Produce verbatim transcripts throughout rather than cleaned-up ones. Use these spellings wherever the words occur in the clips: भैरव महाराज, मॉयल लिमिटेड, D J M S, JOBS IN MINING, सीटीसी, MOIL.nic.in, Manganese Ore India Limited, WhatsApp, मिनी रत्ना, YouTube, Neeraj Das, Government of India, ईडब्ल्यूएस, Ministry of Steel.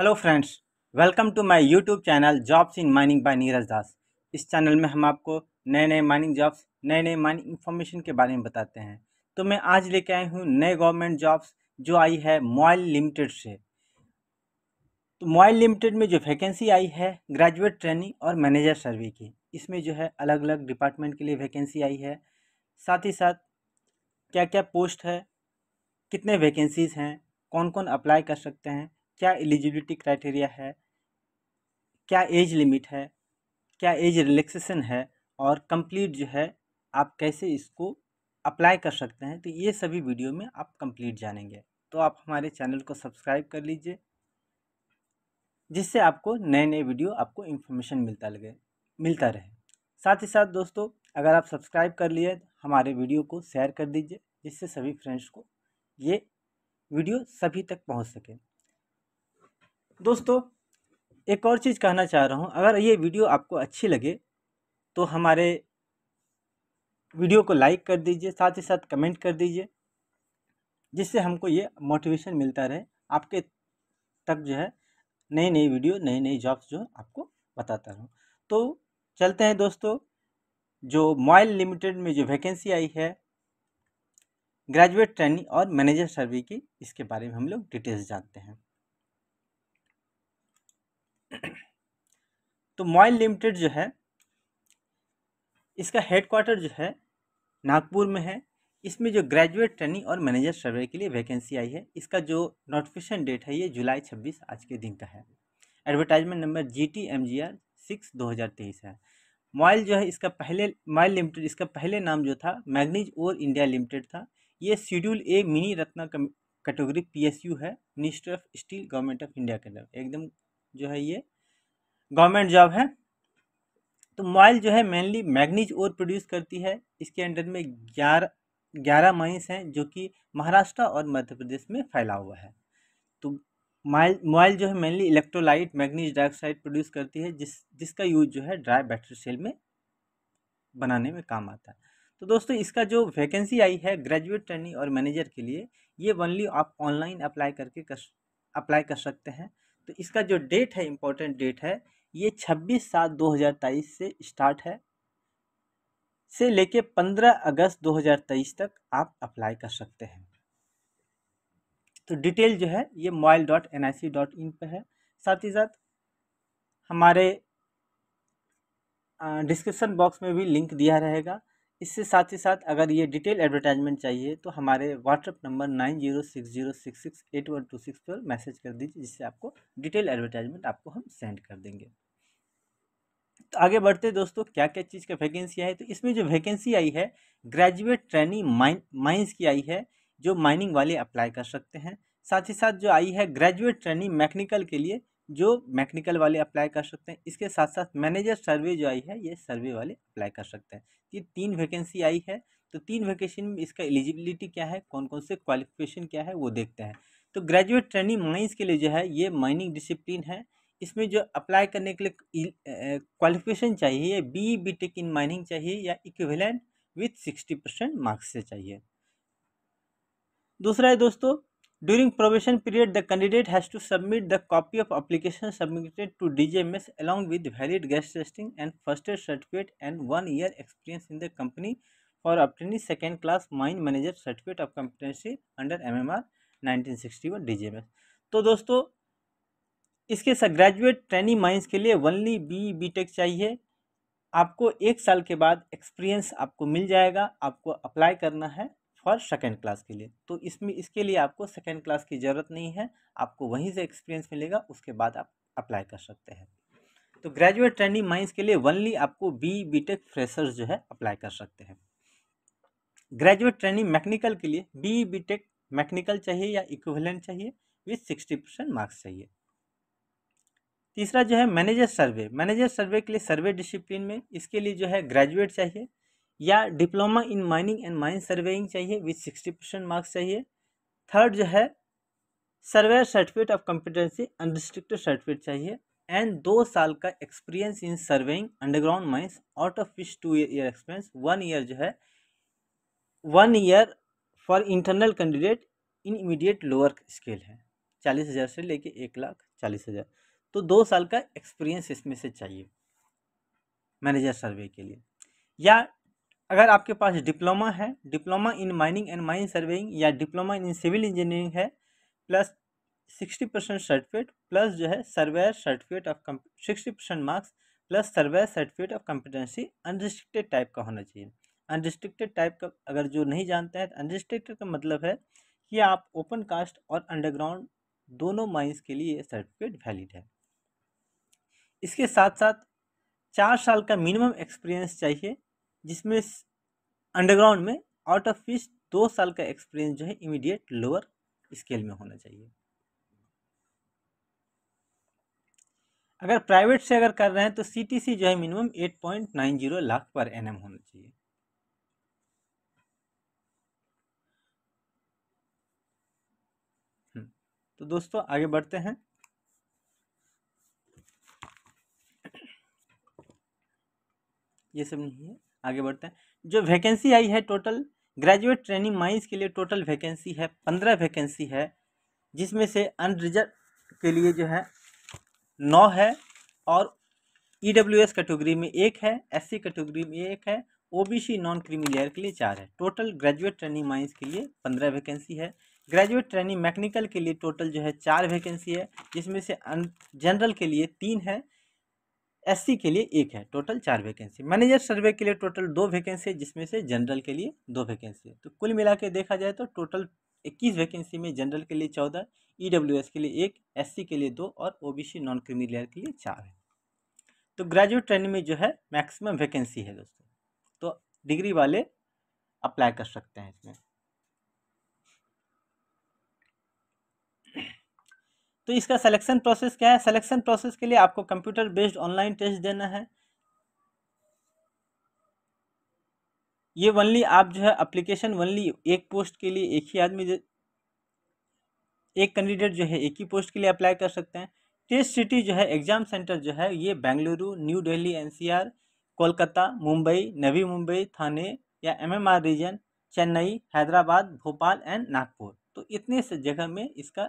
Hello friends, welcome to my YouTube channel jobs in mining by Neeraj Das. इस channel में हम आपको नए नए माइनिंग जॉब्स, नए नए माइनिंग इन्फॉर्मेशन के बारे में बताते हैं। तो मैं आज लेके आया हूँ नए गवर्नमेंट जॉब्स जो आई है मॉयल लिमिटेड से। तो मॉयल लिमिटेड में जो वैकेंसी आई है ग्रेजुएट ट्रेनिंग और मैनेजर सर्वे की, इसमें जो है अलग अलग डिपार्टमेंट के लिए वैकेंसी आई है। साथ ही साथ क्या क्या पोस्ट है, कितने वैकेंसीज हैं, कौन कौन अप्लाई कर सकते हैं, क्या एलिजिबिलिटी क्राइटेरिया है, क्या एज लिमिट है, क्या एज रिलैक्सेशन है और कंप्लीट जो है आप कैसे इसको अप्लाई कर सकते हैं, तो ये सभी वीडियो में आप कंप्लीट जानेंगे। तो आप हमारे चैनल को सब्सक्राइब कर लीजिए जिससे आपको नए नए वीडियो, आपको इन्फॉर्मेशन मिलता लगे मिलता रहे। साथ ही साथ दोस्तों, अगर आप सब्सक्राइब कर लिए हमारे वीडियो को शेयर कर दीजिए जिससे सभी फ्रेंड्स को ये वीडियो सभी तक पहुँच सके। दोस्तों, एक और चीज़ कहना चाह रहा हूँ, अगर ये वीडियो आपको अच्छी लगे तो हमारे वीडियो को लाइक कर दीजिए, साथ ही साथ कमेंट कर दीजिए जिससे हमको ये मोटिवेशन मिलता रहे, आपके तक जो है नई नई वीडियो, नई नई जॉब्स जो आपको बताता रहूँ। तो चलते हैं दोस्तों, जो मॉयल लिमिटेड में जो वैकेंसी आई है ग्रेजुएट ट्रेनिंग और मैनेजर सर्वे की, इसके बारे में हम लोग डिटेल्स जानते हैं। तो मॉयल लिमिटेड जो है इसका हेडक्वार्टर जो है नागपुर में है। इसमें जो ग्रेजुएट ट्रेनिंग और मैनेजर सर्वे के लिए वैकेंसी आई है, इसका जो नोटिफिकेशन डेट है ये जुलाई छब्बीस आज के दिन का है। Advertisement number G T M G R six दो हज़ार तेईस है। मॉयल जो है इसका पहले मॉयल लिमिटेड इसका पहले नाम जो था मैंगनीज ओर इंडिया लिमिटेड था। ये schedule A मिनी रत्ना category P S U है, ministry of steel government of India के अंदर। एकदम जो है ये गवर्नमेंट जॉब है। तो मॉयल जो है मेनली मैंगनीज ओर प्रोड्यूस करती है। इसके अंडर में ग्यारह ग्यारह माइंस हैं जो कि महाराष्ट्र और मध्य प्रदेश में फैला हुआ है। तो मॉयल मॉयल जो है mainly electrolyte, manganese dioxide produce करती है जिस जिसका यूज जो है ड्राई बैटरी सेल में बनाने में काम आता है। तो दोस्तों, इसका जो वैकेंसी आई है ग्रेजुएट ट्रेनिंग और मैनेजर के लिए, ये वनली आप ऑनलाइन अप्लाई करके कर, अप्लाई कर सकते हैं। तो इसका जो डेट है, इम्पोर्टेंट डेट है, ये छब्बीस सात दो हज़ार तेईस से स्टार्ट है, से लेके पंद्रह अगस्त दो हज़ार तेईस तक आप अप्लाई कर सकते हैं। तो डिटेल जो है ये MOIL dot N I C dot in पे है। साथ ही साथ हमारे डिस्क्रिप्शन बॉक्स में भी लिंक दिया रहेगा। इससे साथ ही साथ अगर ये डिटेल एडवर्टाइजमेंट चाहिए तो हमारे WhatsApp number nine zero six zero six six eight one two six पर मैसेज कर दीजिए जिससे आपको डिटेल एडवर्टाइजमेंट आपको हम सेंड कर देंगे। तो आगे बढ़ते दोस्तों, क्या क्या चीज़ का वैकेंसी आई है। तो इसमें जो वैकेंसी आई है ग्रेजुएट ट्रेनी माइन माइंस की आई है, जो माइनिंग वाले अप्लाई कर सकते हैं। साथ ही साथ जो आई है ग्रेजुएट ट्रेनी मैकेनिकल के लिए, जो मैकेनिकल वाले अप्लाई कर सकते हैं। इसके साथ साथ मैनेजर सर्वे जो आई है ये सर्वे वाले अप्लाई कर सकते हैं। ये तीन वैकेंसी आई है। तो तीन वैकेंसी में इसका एलिजिबिलिटी क्या है, कौन कौन से क्वालिफिकेशन क्या है, वो देखते हैं। तो ग्रेजुएट ट्रेनिंग माइंस के लिए जो है ये माइनिंग डिसिप्लिन है। इसमें जो अप्लाई करने के लिए क्वालिफिकेशन चाहिए B B tech in mining चाहिए या equivalent with sixty percent marks से चाहिए। दूसरा है दोस्तों, During probation period, the candidate has to submit the copy of application submitted to D J M S along with valid gas testing and first aid certificate and one year experience in the company for obtaining second class mine manager certificate of competency under M M R nineteen sixty-one D J M S। तो दोस्तों, इसके साथ graduate trainee mines के लिए only B B take चाहिए। आपको एक साल के बाद एक्सपीरियंस आपको मिल जाएगा। आपको अप्लाई करना है फॉर सेकेंड क्लास के लिए। तो इसमें इसके लिए आपको सेकेंड क्लास की ज़रूरत नहीं है, आपको वहीं से एक्सपीरियंस मिलेगा, उसके बाद आप अप्लाई कर सकते हैं। तो ग्रेजुएट ट्रेनिंग माइंस के लिए वनली आपको बी बी टेक फ्रेशर्स जो है अप्लाई कर सकते हैं। ग्रेजुएट ट्रेनिंग मैकेनिकल के लिए बी बी टेक मैकेनिकल चाहिए या इक्विवेलेंट चाहिए विथ सिक्सटी परसेंट मार्क्स चाहिए। तीसरा जो है मैनेजर सर्वे, मैनेजर सर्वे के लिए सर्वे डिसिप्लिन में, इसके लिए जो है ग्रेजुएट चाहिए या diploma in mining and mine surveying चाहिए विथ सिक्सटी परसेंट मार्क्स चाहिए। थर्ड जो है surveyor certificate of competency unrestricted certificate चाहिए एंड दो साल का experience in surveying underground mines out of which two year experience, one year जो है one year for internal candidate in immediate lower scale है। चालीस हज़ार से लेके एक लाख चालीस हज़ार, तो दो साल का एक्सपीरियंस इसमें से चाहिए मैनेजर सर्वे के लिए। या अगर आपके पास डिप्लोमा है, diploma in mining and mine surveying या डिप्लोमा इन सिविल इंजीनियरिंग है, plus sixty percent certificate plus जो है surveyor certificate of cum sixty percent marks plus surveyor certificate of competency unrestricted type का होना चाहिए। अनरिस्ट्रिक्टेड टाइप का अगर जो नहीं जानते हैं तो अनरिस्ट्रिक्टेड का मतलब है कि आप ओपन कास्ट और अंडरग्राउंड दोनों माइंस के लिए ये सर्टिफिकेट वैलिड है। इसके साथ साथ चार साल का मिनिमम एक्सपीरियंस चाहिए, जिसमें अंडरग्राउंड में आउट ऑफ विच दो साल का एक्सपीरियंस जो है इमीडिएट लोअर स्केल में होना चाहिए। अगर प्राइवेट से अगर कर रहे हैं तो सीटीसी जो है मिनिमम आठ पॉइंट नौ जीरो लाख पर एनएम होना चाहिए। तो दोस्तों आगे बढ़ते हैं। ये सब नहीं है, आगे बढ़ते हैं। जो वैकेंसी आई है टोटल ग्रेजुएट ट्रेनिंग माइंस के लिए टोटल वैकेंसी है पंद्रह वैकेंसी है, जिसमें से अनरिजर्व के लिए जो है नौ है और ईडब्ल्यूएस कैटेगरी में एक है, एससी कैटेगरी में एक है, ओबीसी नॉन क्रीमी लेयर के लिए चार है। टोटल ग्रेजुएट ट्रेनिंग माइंस के लिए पंद्रह वैकेंसी है। ग्रेजुएट ट्रेनिंग मैकेनिकल के लिए टोटल जो है चार वैकेंसी है, जिसमें से जनरल के लिए तीन है, एससी के लिए एक है, टोटल चार वैकेंसी। मैनेजर सर्वे के लिए टोटल दो वैकेंसी है, जिसमें से जनरल के लिए दो वैकेंसी है। तो कुल मिला के देखा जाए तो टोटल इक्कीस वैकेंसी में जनरल के लिए चौदह, ईडब्ल्यूएस के लिए एक, एससी के लिए दो और ओबीसी नॉन क्रीमी लेयर के लिए चार है। तो ग्रेजुएट ट्रेनिंग में जो है मैक्सिमम वैकेंसी है दोस्तों, तो डिग्री वाले अप्लाई कर सकते हैं इसमें। तो इसका सिलेक्शन प्रोसेस क्या है? सिलेक्शन प्रोसेस के लिए आपको कंप्यूटर बेस्ड ऑनलाइन टेस्ट देना है। ये वनली आप जो है एप्लीकेशन वनली एक पोस्ट के लिए एक ही आदमी एक कैंडिडेट जो है एक ही पोस्ट के लिए अप्लाई कर सकते हैं। टेस्ट सिटी जो है एग्जाम सेंटर जो है ये बेंगलुरु, न्यू दिल्ली एनसीआर, कोलकाता, मुंबई, नवी मुंबई, थाने या MMR region, Chennai, Hyderabad, Bhopal and Nagpur. तो इतने से जगह में इसका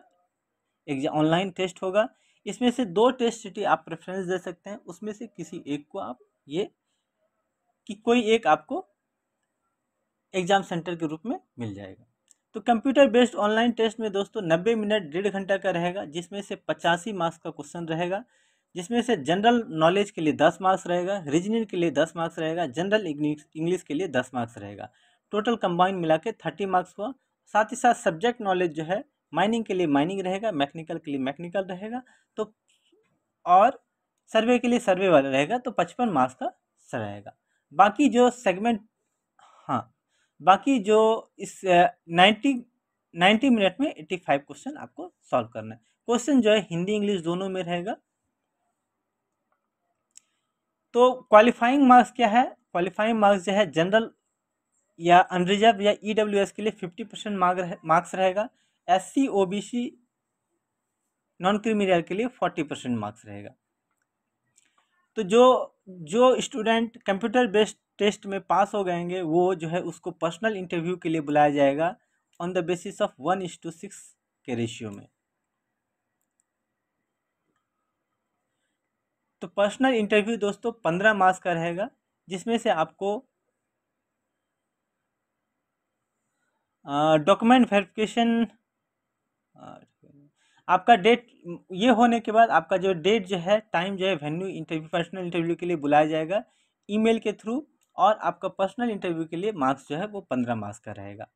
एग्जाम ऑनलाइन टेस्ट होगा। इसमें से दो टेस्ट सिटी आप प्रेफरेंस दे सकते हैं, उसमें से किसी एक को आप ये कि कोई एक आपको एग्जाम सेंटर के रूप में मिल जाएगा। तो कंप्यूटर बेस्ड ऑनलाइन टेस्ट में दोस्तों नब्बे मिनट डेढ़ घंटा का रहेगा, जिसमें से पचासी मार्क्स का क्वेश्चन रहेगा, जिसमें से जनरल नॉलेज के लिए दस मार्क्स रहेगा, रीजनिंग के लिए दस मार्क्स रहेगा, जनरल इंग्लिश के लिए दस मार्क्स रहेगा। टोटल कंबाइन मिला के थर्टी मार्क्स हुआ। साथ ही साथ सब्जेक्ट नॉलेज जो है माइनिंग के लिए माइनिंग रहेगा, मैकेनिकल के लिए मैकेनिकल रहेगा, तो और सर्वे के लिए सर्वे वाला रहेगा, तो पचपन मार्क्स का रहेगा। बाकी जो सेगमेंट हाँ बाकी जो इस नाइन्टी नाइन्टी मिनट में एट्टी फाइव क्वेश्चन आपको सॉल्व करना है। क्वेश्चन जो है हिंदी इंग्लिश दोनों में रहेगा। तो क्वालिफाइंग मार्क्स क्या है? क्वालिफाइंग मार्क्स जो है जनरल या अनरिजर्व या ईडब्ल्यूएस के लिए फिफ्टी परसेंट मार्क्स रहेगा, एससी ओबीसी नॉन क्रीमी के लिए फोर्टी परसेंट मार्क्स रहेगा। तो जो जो स्टूडेंट कंप्यूटर बेस्ड टेस्ट में पास हो गएंगे वो जो है उसको पर्सनल इंटरव्यू के लिए बुलाया जाएगा on the basis of one is to six के रेशियो में। तो पर्सनल इंटरव्यू दोस्तों पंद्रह मार्क्स का रहेगा, जिसमें से आपको डॉक्यूमेंट वेरिफिकेशन आपका डेट ये होने के बाद आपका जो डेट जो है टाइम जो है वेन्यू इंटरव्यू पर्सनल इंटरव्यू के लिए बुलाया जाएगा ईमेल के थ्रू, और आपका पर्सनल इंटरव्यू के लिए मार्क्स जो है वो पंद्रह मार्क्स का रहेगा।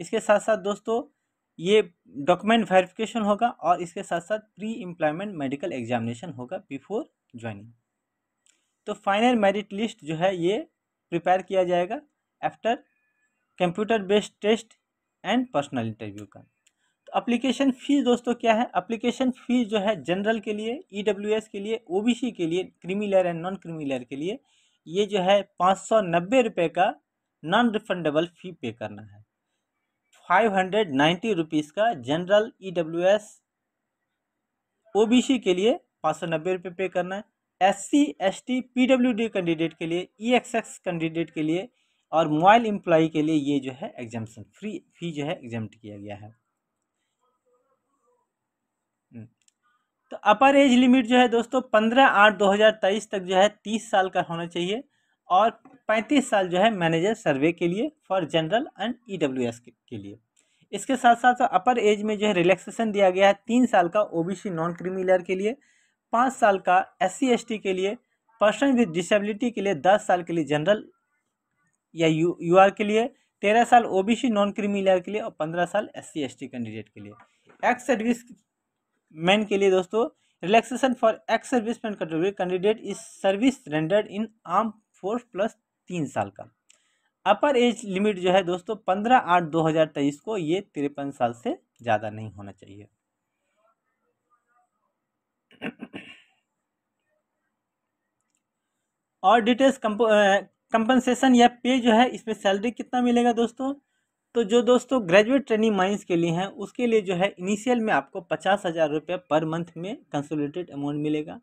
इसके साथ साथ दोस्तों ये डॉक्यूमेंट वेरिफिकेशन होगा और इसके साथ साथ प्री एम्प्लॉयमेंट मेडिकल एग्जामिनेशन होगा बिफोर ज्वाइनिंग। तो फाइनल मेरिट लिस्ट जो है ये प्रिपेयर किया जाएगा after computer based test and personal interview का। एप्लीकेशन फ़ीस दोस्तों क्या है? एप्लीकेशन फ़ीस जो है जनरल के लिए, ईडब्ल्यूएस के लिए, ओबीसी के लिए, creamy layer and non creamy layer के लिए ये जो है पाँच सौ नब्बे रुपये का नॉन रिफंडेबल फ़ी पे करना है। फाइव हंड्रेड नाइन्टी रुपीज़ का जनरल, ईडब्ल्यूएस, ओबीसी के लिए पाँच सौ नब्बे रुपये पे करना है। एससी, एसटी, पीडब्ल्यूडी कैंडिडेट के लिए, ईएक्सएक्स कैंडिडेट के लिए और मोबाइल एम्प्लॉई के लिए ये जो है एग्जाम्पशन फ्री फी जो है एग्जाम्प्ट किया गया है। तो अपर एज लिमिट जो है दोस्तों पंद्रह आठ दो हज़ार तेईस तक जो है तीस साल का होना चाहिए और पैंतीस साल जो है मैनेजर सर्वे के लिए for general and E W S के लिए। इसके साथ साथ अपर एज में जो है रिलैक्सेशन दिया गया है तीन साल का ओबीसी नॉन क्रीमीलर के लिए, पाँच साल का एस सी एस टी के लिए, पर्सन विद डिसेबिलिटी के लिए दस साल के लिए जनरल या यू यू आर के लिए, तेरह साल ओबीसी नॉन क्रीमीलर के लिए और पंद्रह साल S C S T candidate के लिए। एक्स सर्विस मैन के लिए दोस्तों relaxation for ex service man category candidate is service rendered in arm force plus तीन साल का। अपर एज लिमिट जो है दोस्तों पंद्रह आठ दो हज़ार तेईस को ये तिरपन साल से ज़्यादा नहीं होना चाहिए। और डिटेल्स कंपनसेशन या पे जो है इसमें सैलरी कितना मिलेगा दोस्तों, तो जो दोस्तों ग्रेजुएट ट्रेनी माइंस के लिए हैं उसके लिए जो है इनिशियल में आपको पचास हज़ार रुपये पर मंथ में कंसोलिडेटेड अमाउंट मिलेगा।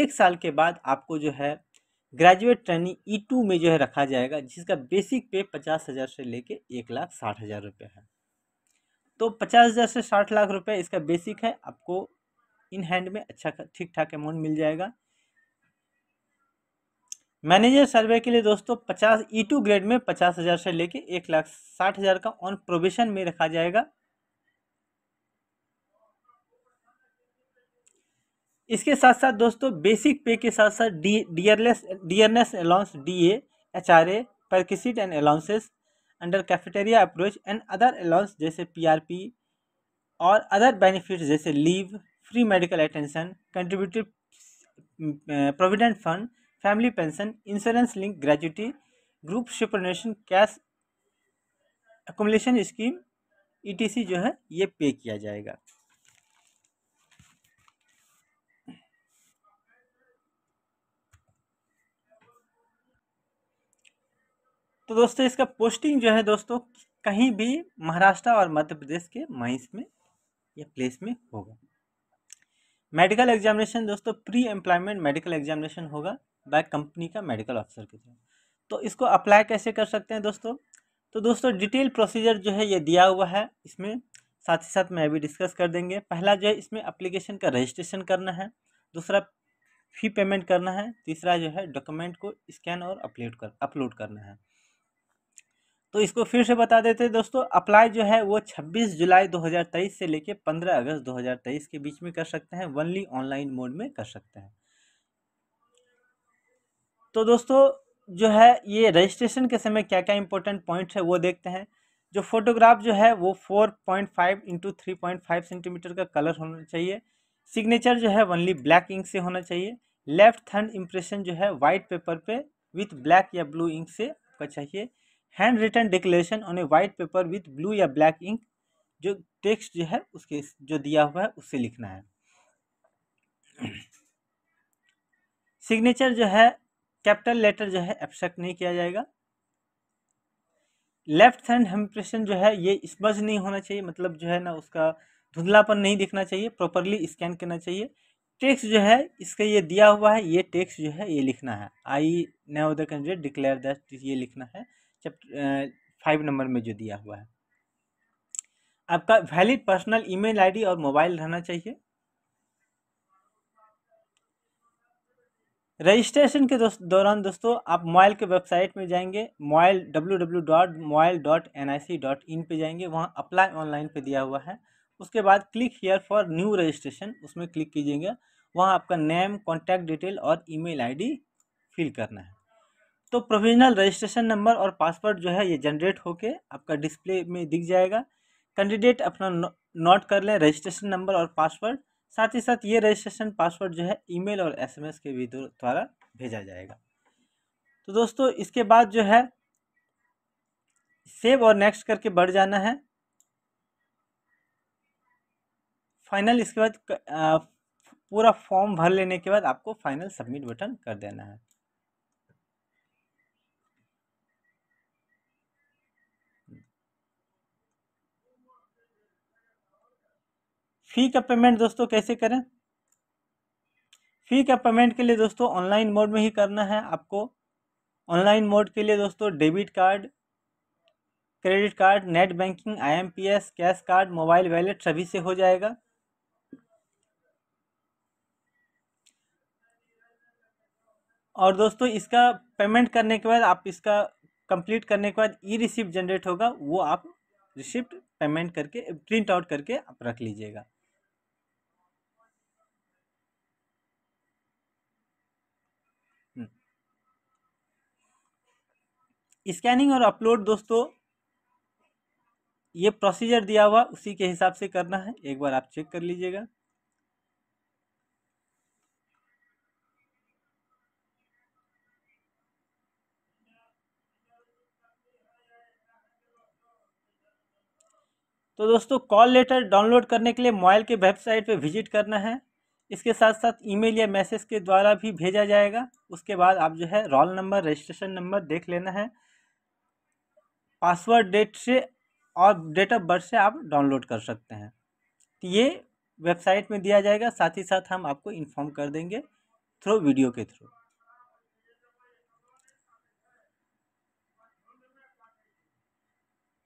एक साल के बाद आपको जो है ग्रेजुएट ट्रेनी ई टू में जो है रखा जाएगा जिसका बेसिक पे पचास हज़ार से लेके एक लाख साठ हज़ार रुपये है। तो पचास हज़ार से साठ लाख रुपए इसका बेसिक है, आपको इन हैंड में अच्छा ठीक ठाक अमाउंट मिल जाएगा। मैनेजर सर्वे के लिए दोस्तों पचास ई टू ग्रेड में पचास हज़ार से लेके एक लाख साठ हज़ार का ऑन प्रोबेशन में रखा जाएगा। इसके साथ साथ दोस्तों बेसिक पे के साथ साथ D dearless dearness allowance D A H R A perquisite and allowances under cafeteria approach and other allowance जैसे पी आर पी और अदर बेनिफिट्स जैसे leave, free medical attention, contributive provident fund, family pension, insurance link gratuity, group superannuation, cash accumulation scheme E T C जो है ये पे किया जाएगा। तो दोस्तों इसका पोस्टिंग जो है दोस्तों कहीं भी महाराष्ट्र और मध्य प्रदेश के माइंस में या प्लेस में होगा। मेडिकल एग्जामिनेशन दोस्तों प्री एम्प्लॉयमेंट मेडिकल एग्जामिनेशन होगा बाय कंपनी का मेडिकल ऑफिसर के थ्रू। तो इसको अप्लाई कैसे कर सकते हैं दोस्तों, तो दोस्तों डिटेल प्रोसीजर जो है ये दिया हुआ है, इसमें साथ ही साथ मैं अभी डिस्कस कर देंगे। पहला जो है इसमें अप्लीकेशन का रजिस्ट्रेशन करना है, दूसरा फी पेमेंट करना है, तीसरा जो है डॉक्यूमेंट को स्कैन और अपलोड कर अपलोड करना है। तो इसको फिर से बता देते हैं दोस्तों, अप्लाई जो है वो छब्बीस जुलाई दो हज़ार तेईस से लेके पंद्रह अगस्त दो हज़ार तेईस के बीच में कर सकते हैं, वनली ऑनलाइन मोड में कर सकते हैं। तो दोस्तों जो है ये रजिस्ट्रेशन के समय क्या क्या इंपॉर्टेंट पॉइंट्स है वो देखते हैं। जो फोटोग्राफ जो है वो चार पॉइंट पाँच into three point five centimetre का कलर होना चाहिए। सिग्नेचर जो है वनली ब्लैक इंक से होना चाहिए। लेफ्ट हैंड इम्प्रेशन जो है वाइट पेपर पे विथ ब्लैक या ब्लू इंक से आपका चाहिए। Hand written declaration on a white paper with blue या ब्लैक इंक, जो टेक्स्ट जो है उसके जो दिया हुआ है उससे लिखना है। सिग्नेचर जो है कैपिटल लेटर जो है एब्स्ट्रैक्ट नहीं किया जाएगा। लेफ्ट हैंड इम्प्रेशन जो है ये स्मज नहीं होना चाहिए, मतलब जो है ना उसका धुंधलापन नहीं दिखना चाहिए, प्रॉपरली स्कैन करना चाहिए। टेक्स्ट जो है इसका ये दिया हुआ है, ये टेक्स्ट जो है ये लिखना है। I now the candidate declare that, ये लिखना है चैप्टर फाइव नंबर में जो दिया हुआ है। आपका वैलिड पर्सनल ईमेल आईडी और मोबाइल रहना चाहिए। रजिस्ट्रेशन के दोस्त, दौरान दोस्तों आप मोबाइल के वेबसाइट में जाएंगे, mobile W W dot mobile dot N I C dot in पर जाएंगे, वहाँ अप्लाई ऑनलाइन पे दिया हुआ है। उसके बाद click here for new registration, उसमें क्लिक कीजिएगा। वहाँ आपका नेम, कॉन्टैक्ट डिटेल और ईमेल आईडी फिल करना है। तो प्रोविजनल रजिस्ट्रेशन नंबर और पासवर्ड जो है ये जनरेट होके आपका डिस्प्ले में दिख जाएगा। कैंडिडेट अपना नोट कर लें रजिस्ट्रेशन नंबर और पासवर्ड, साथ ही साथ ये रजिस्ट्रेशन पासवर्ड जो है ईमेल और एसएमएस के भी द्वारा भेजा जाएगा। तो दोस्तों इसके बाद जो है सेव और नेक्स्ट करके बढ़ जाना है। फाइनल इसके बाद पूरा फॉर्म भर लेने के बाद आपको फाइनल सबमिट बटन कर देना है। फ़ी का पेमेंट दोस्तों कैसे करें, फ़ी का पेमेंट के लिए दोस्तों ऑनलाइन मोड में ही करना है आपको। ऑनलाइन मोड के लिए दोस्तों debit card, credit card, net banking, IMPS, cash card, mobile wallet सभी से हो जाएगा। और दोस्तों इसका पेमेंट करने के बाद, आप इसका कंप्लीट करने के बाद ई रिसिप्ट जनरेट होगा, वो आप रिसिप्ट पेमेंट करके प्रिंट आउट करके आप रख लीजिएगा। स्कैनिंग और अपलोड दोस्तों ये प्रोसीजर दिया हुआ उसी के हिसाब से करना है, एक बार आप चेक कर लीजिएगा। तो दोस्तों कॉल लेटर डाउनलोड करने के लिए मोबाइल के वेबसाइट पे विजिट करना है, इसके साथ साथ ईमेल या मैसेज के द्वारा भी भेजा जाएगा। उसके बाद आप जो है रोल नंबर, रजिस्ट्रेशन नंबर देख लेना है, पासवर्ड, डेट से और डेट ऑफ बर्थ से आप डाउनलोड कर सकते हैं। तो ये वेबसाइट में दिया जाएगा, साथ ही साथ हम आपको इन्फॉर्म कर देंगे थ्रू वीडियो के थ्रू।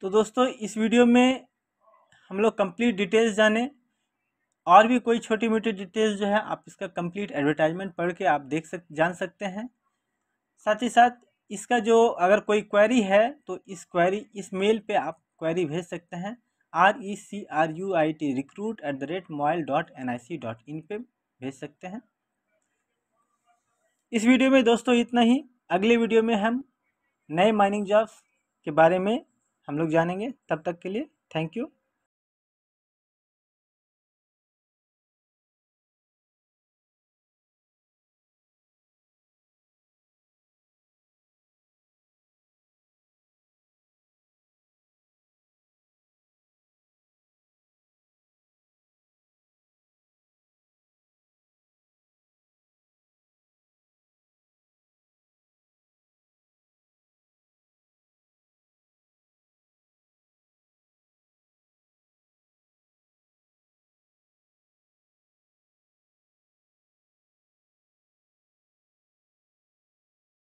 तो दोस्तों इस वीडियो में हम लोग कंप्लीट डिटेल्स जाने, और भी कोई छोटी मोटी डिटेल्स जो है आप इसका कंप्लीट एडवर्टाइजमेंट पढ़ के आप देख सक जान सकते हैं। साथ ही साथ इसका जो अगर कोई क्वेरी है तो इस क्वेरी इस मेल पे आप क्वेरी भेज सकते हैं, R E C R U I T recruit at the rate MOIL dot N I C dot in पे भेज सकते हैं। इस वीडियो में दोस्तों इतना ही, अगले वीडियो में हम नए माइनिंग जॉब्स के बारे में हम लोग जानेंगे। तब तक के लिए थैंक यू।